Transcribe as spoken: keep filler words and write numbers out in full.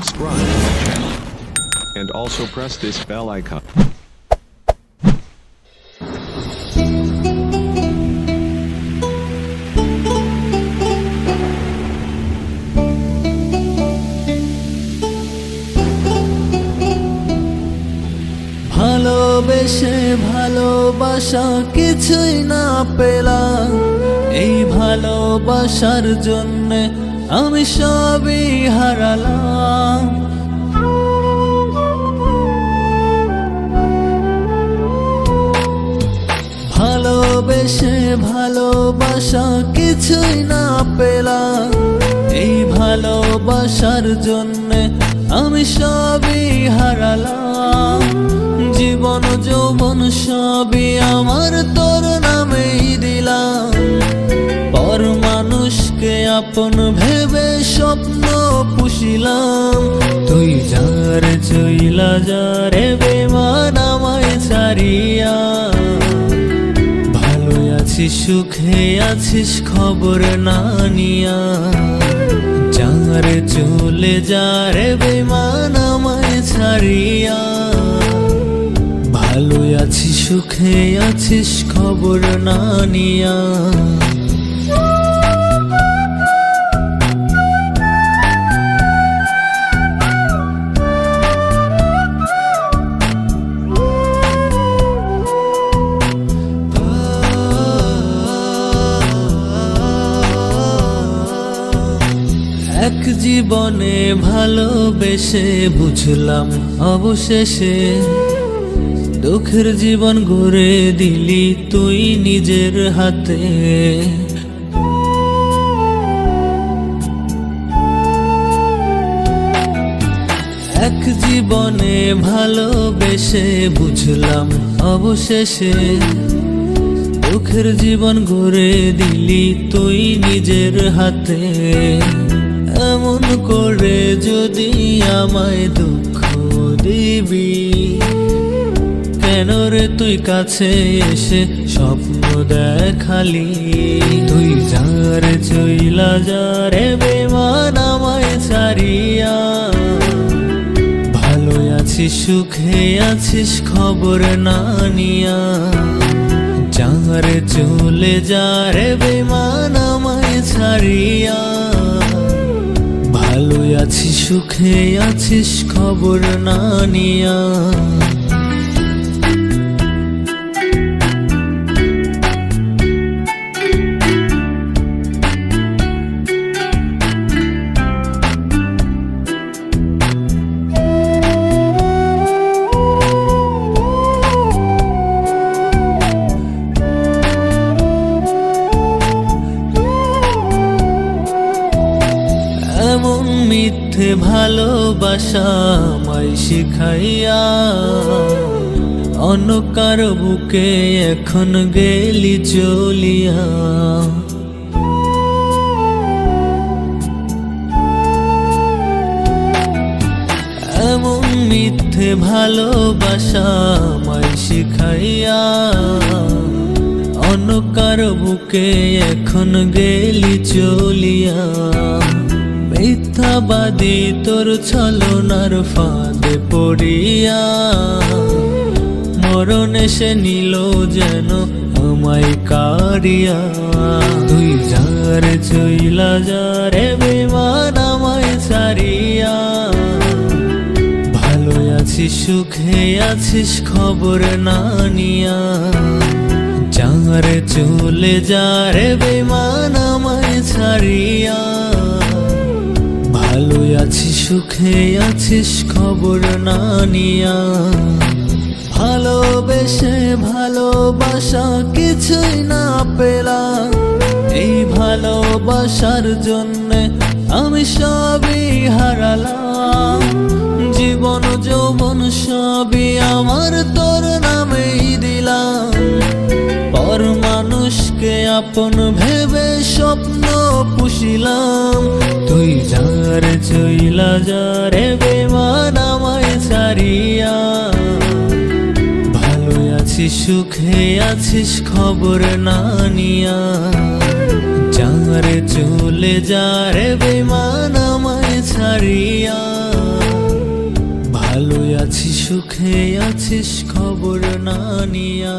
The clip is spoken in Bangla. subscribe to the channel, and also press this bell icon. ভালোবেসে ভালোবাসা কিছুই না পেলাম, এই ভালোবাসার জন্য আমি সবই হারালাম। ভালোবেসে ভালোবাসা কিছুই না পেলাম, এই ভালোবাসার জন্য আমি সবই হারালাম। জীবন যৌবন সবই আমার তোর নামেই দিলাম, পর মানুষকে আপন ভেবে স্বপ্ন পুষিলাম। তুই যার চইলা যারে বেমান আমায় ছাড়িয়া, ভালো আছিস সুখে আছিস খবর না নিয়া। যার চলে যারে বেমান আমায় ছাড়িয়া, ভালো আছিস সুখে আছিস খবর না নিয়া। এক জীবনে ভালোবেসে বুঝলাম অবশেষে, দুঃখের জীবন গড়ে দিলি তুই নিজের হাতে। এক জীবনে ভালোবেসে বুঝলাম অবশেষে, দুঃখের জীবন গড়ে দিলি তুই নিজের হাতে। এমন করে যদি আমায় দুঃখ দিবি, কেন রে তুই কাছে এসে স্বপ্ন দেখালি। তুই যার চইলা যারে বেমান আমায় ছাড়িয়া, ভালো আছিস সুখে আছিস খবর না নিয়া। যার চলে যারে বেমান আমায় ছাড়িয়া, ভালো আছিস সুখে আছিস খবর না নিয়া। এমন মিথ্যে ভালোবাসা আমায় শিখাইয়া, অন্য কারো বুকে এখন গেলি চলিয়া। এমন মিথ্যে ভালোবাসা আমায় শিখাইয়া, অন্য কারো বুকে এখন গেলি চলিয়া। মিথ্যাবাদী তোর ছলনার ফাঁদে পড়িয়া, মরণ এসে নিল যেন আমায় কারিয়া। তুই যার চইলা যারে বেমান আমায় ছাড়িয়া, ভালো আছিস সুখে আছিস খবর না নিয়া। যার চলে যারে বেমান আমায় ছাড়িয়া, ভালো আছিস সুখে আছিস খবর না নিয়া। ভালোবেসে ভালোবাসা কিছুই না পেলাম, এই ভালোবাসার জন্য আমি সবই হারালাম। জীবন যৌবন সবই আমার তোর নামেই দিলাম, পর মানুষকে আপন ভেবে স্বপ্ন পুষিলাম। তুই যার চইলা যারে বেমান আমায় ছাড়িয়া, ভালো আছিস সুখে আছিস খবর না নিয়া। যার চলে যারে বেমান আমায় ছাড়িয়া, আছিস সুখে আছিস খবর না নিয়া।